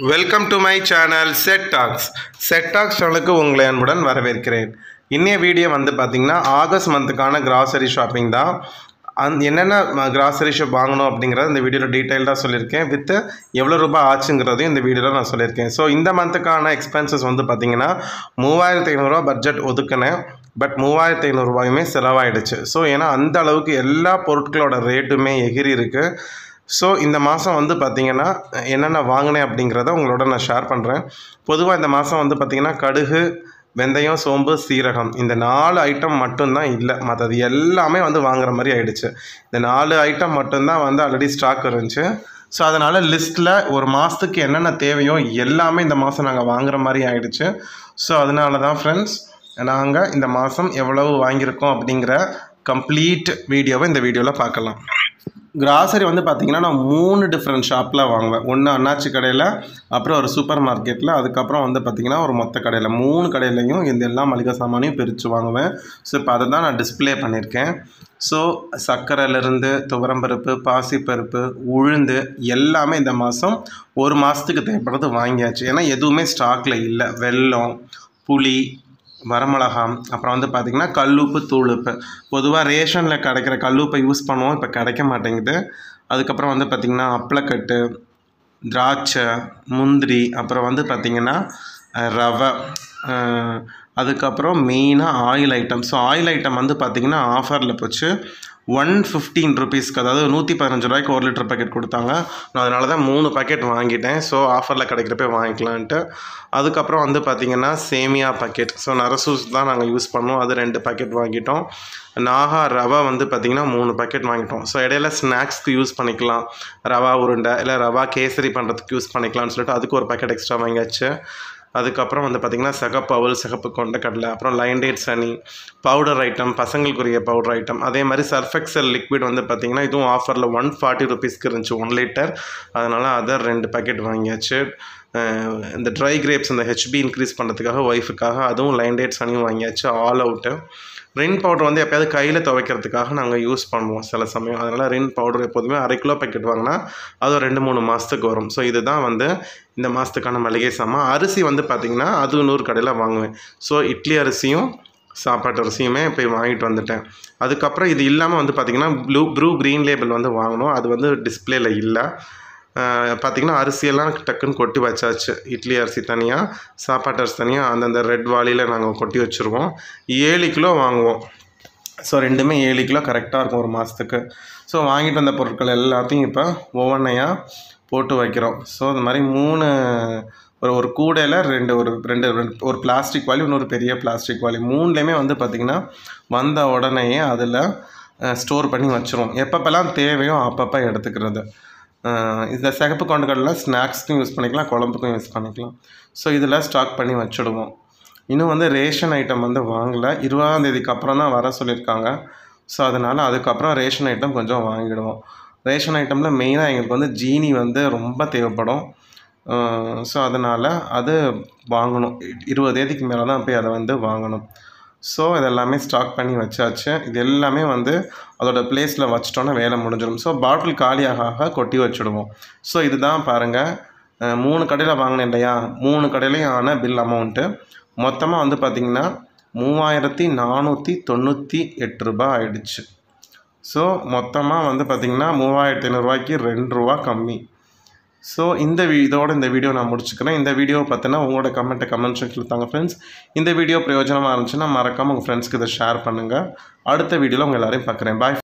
Welcome to my channel SETT Talks. SETT Talks channel ku ungalai anbudan varaverkiren. Inniya video vandu pathina August month kana grocery shopping da. And enna grocery shop vaanganum abdingra indha video la detailed ah solliruken with evlo rupa aachungiradhu indha video la na solliruken. So indha month kana expenses vandu pathina 3500 rupees budget odukane but 3500 rupayume selavaiduchu. So ena andha alavukku ella porutkaloda rate ume egiri irukku. So, in the Masa on the Patina, Enana Wangana Abdingrada, Lodana Sharp and Ran, Puduva in the Masa on the Patina, Kaduhu, Vendayo Somber Siraham. In the Nala item Matuna, Mata the Yellame on the Wangamari Idicha. The Nala item Matuna, on the already stock current. So, அதனால லிஸ்ட்ல ஒரு மாசத்துக்கு என்னென்ன தேவையோ எல்லாமே இந்த மாசம் நாங்க வாங்குற மாதிரி ஆயிடுச்சு. So, அதனால தான் friends, நாங்க இந்த மாசம் எவ்வளவு வாங்கியிருக்கோம் அப்படிங்கற complete வீடியோவை இந்த வீடியோல பார்க்கலாம். Grocery on the Pathina, moon different shop la Wanga, Una Nachicadella, upper or supermarket la, the Capra on the Pathina or Motta Cadella, moon Cadella, in the La Malika Samani, Pirichuanga, so Padana display panirke. So Sakara Lerende, Tovaram Perpe, Pasi Perpe, Wood the Yellame in the Masum, or Mastic the Wangach, and a Yedume stock la, well long, pulley. வரமளகம் அப்புறம் வந்து பாத்தீங்கன்னா கல்லுப்பு தூளுப்பு பொதுவா ரேஷன்ல கிடைக்கிற கல்லுப்பை use பண்ணுவோம் இப்ப கிடைக்க மாட்டேங்குது அதுக்கு அப்புறம் வந்து பாத்தீங்கன்னா அப்பளக்கட்டு திராட்சை முந்திரி அப்புறம் வந்து பாத்தீங்கன்னா ரவை அதுக்கு அப்புறம் மீனா oil item so oil item வந்து பாத்தீங்கன்னா ஆஃபர்ல போச்சு 115 rupees அதாவது 115 ரூபாய்க்கு 1 லிட்டர் பாக்கெட் கொடுத்தாங்க நான் அதனால தான் 3 பாக்கெட் வாங்கிட்டேன் சோ ஆஃபர்ல கிடைக்கிறப்ப வாங்கிக்கலாம்ட்டு அதுக்கு அப்புறம் வந்து பாத்தீங்கன்னா சேமியா பாக்கெட் சோ நரசூஸ் தான் நாங்க யூஸ் பண்ணுவோம் அது 2 பாக்கெட் வாங்கிட்டோம் நாகா ரவா வந்து பாத்தீங்கன்னா 3 பாக்கெட் வாங்கிட்டோம் சோ இடையில ஸ்நாக்ஸ்க்கு யூஸ் பண்ணிக்கலாம் ரவா உருண்டை இல்ல ரவா கேசரி பண்றதுக்கு யூஸ் பண்ணிக்கலாம்னு சொல்லிட்டு அதுக்கு ஒரு பாக்கெட் எக்ஸ்ட்ரா வாங்கியாச்சு அதுக்கு அப்புறம் வந்து பாத்தீங்கன்னா சகப்பவல் சகப்பு கொண்ட கடலை அப்புறம் லைன் டேட் சனி பவுடர் ஐட்டம் பசங்களுக்குரிய பவுடர் ஐட்டம் அதே மாதிரி சர்ஃபெக்சல் liquid வந்து பாத்தீங்கன்னா இதுவும் ஆஃபர்ல 140 ரூபாய்க்கு இருந்துச்சு 1 லிட்டர் அதனால அத 2 பாக்கெட் வாங்கியாச்சு இந்த dry grapes அந்த HB increase பண்றதுக்காக வைஃப்காக அதுவும் லைன் டேட் சனி வாங்கியாச்சு ஆல் அவுட் ரின் பவுடர் வந்து எப்பயாவது கையில துவைக்கிறதுக்காக நாங்க யூஸ் பண்ணுவோம் சில சமயம் அதனால ரின் பவுடர் எப்பவுமே 1/2 கிலோ பாக்கெட் வாங்குனா அது 2-3 மாசத்துக்கு வரும் சோ இதுதான் வந்து இந்த மாசத்துக்கான மளிகை சாமான் அரிசி வந்து பாத்தீங்கன்னா அது 100 கடையில வாங்குவேன் சோ இட்லி அரிசியும் சாப்பாட்டு அரிசியுமே போய் வாங்கிட்டு வந்துட்டேன் அதுக்கு அப்புறம் இது இல்லாம வந்து பாத்தீங்கன்னா ப்ளூ ப்ரூ கிரீன் லேபிள் வந்து வாங்குறோம் அது வந்து டிஸ்ப்ளேல இல்ல பாத்தீங்கன்னா அரிசி எல்லாம் டக்குன்னு கொட்டி வச்சாச்சு இட்லி அரிசி தனியா சாப்பாட்டு அரிசி தனியா அந்த ரெட் வாளில நாங்க கொட்டி வச்சிருவோம் 7 கிலோ வாங்குவோம் சோ ரெண்டுமே 7 கிலோ கரெக்ட்டா இருக்கும் ஒரு மாசத்துக்கு சோ வாங்கிட்டு வந்த பொருட்கள் எல்லாத்தையும் இப்ப ஓவன்னையா போட்டு வைக்கிறோம் சோ இந்த மாதிரி மூணு ஒரு கூடையில ரெண்டு பிளாஸ்டிக் வாளி இன்னொரு பெரிய பிளாஸ்டிக் வாளி மூணுலயே வந்து பாத்தீங்கன்னா வந்த உடனே அதுல ஸ்டோர் பண்ணி வச்சிரோம் எப்பப்பலாம் தேவையோ அப்பப்ப எடுத்துக்கிறது இந்த சகப்பு கொண்டக்கடல ஸ்நாக்ஸ்க்கு யூஸ் பண்ணிக்கலாம் குழம்புக்கு யூஸ் பண்ணிக்கலாம் சோ இதல ஸ்டாக் பண்ணி வச்சிடுவோம் இன்னும் வந்து ரேஷன் ஐட்டம் வந்து வாங்கல 20 தேதிக்கு அப்புறம் தான் வர சொல்லிருக்காங்க சோ அதனால அதுக்கு அப்புறம் ரேஷன் ஐட்டம் கொஞ்சம் வாங்கிடுவோம் ரேஷன் ஐட்டம்ல மெயினா உங்களுக்கு வந்து ஜீனி வந்து ரொம்ப தேவைப்படும் சோ அதனால அது வாங்கணும் 20 தேதிக்கு மேல தான் போய் அத வந்து வாங்கணும் சோ இதெல்லாம் ஸ்டாக் பண்ணி வச்சாச்சு இது எல்லாமே வந்து அதோட பிளேஸ்ல வச்சிட்டோம்னா வேலை முடிஞ்சிரும் சோ பாட்டில் காலியாக கொட்டி வச்சிடுவோம் சோ இதுதான் பாருங்க 3 கடையில வாங்குனேன் இல்லையா 3 கடையிலான பில் அமௌண்ட் மொத்தமா வந்து பாத்தீங்கன்னா 3498 ரூபாய் ஆயிடுச்சு சோ மொத்தமா வந்து பாத்தீங்கன்னா 3500 ரூபாய்க்கு 2 ரூபாய் கம்மி So, இந்த இதோட இந்த வீடியோ நான் முடிச்சுக்கிறேன் இந்த வீடியோ பார்த்தனா உங்களோட கமெண்ட் செக்ஷன்ல தாங்க फ्रेंड्स இந்த வீடியோ பிரயோஜனமா இருந்துச்சுனா மறக்காம உங்க फ्रेंड्सக்கு இத ஷேர் பண்ணுங்க அடுத்த வீடியோல உங்க எல்லாரையும் பார்க்கறேன் பை